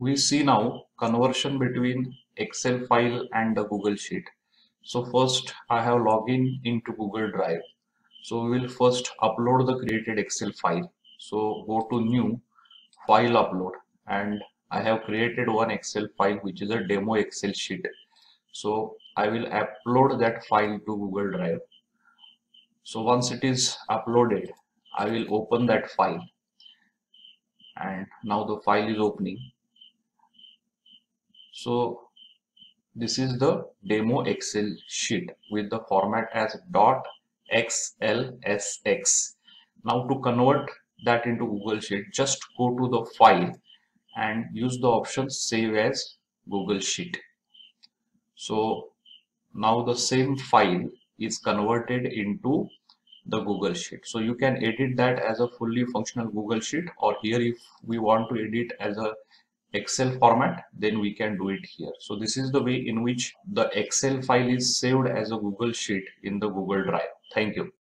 we see now conversion between Excel file and the Google Sheet. So first I have logged in into Google Drive. So we will first upload the created Excel file. So go to new, file upload, and I have created one Excel file which is a demo Excel sheet. So I will upload that file to Google Drive. So once it is uploaded, I will open that file. And now the file is opening. So this is the demo Excel sheet with the format as .xlsx. Now to convert that into Google Sheet, just go to the file and use the option save as Google Sheet. So now the same file is converted into the Google Sheet. So you can edit that as a fully functional Google Sheet, or here if we want to edit as a Excel format, then we can do it here. So this is the way in which the Excel file is saved as a Google Sheet in the Google Drive. Thank you.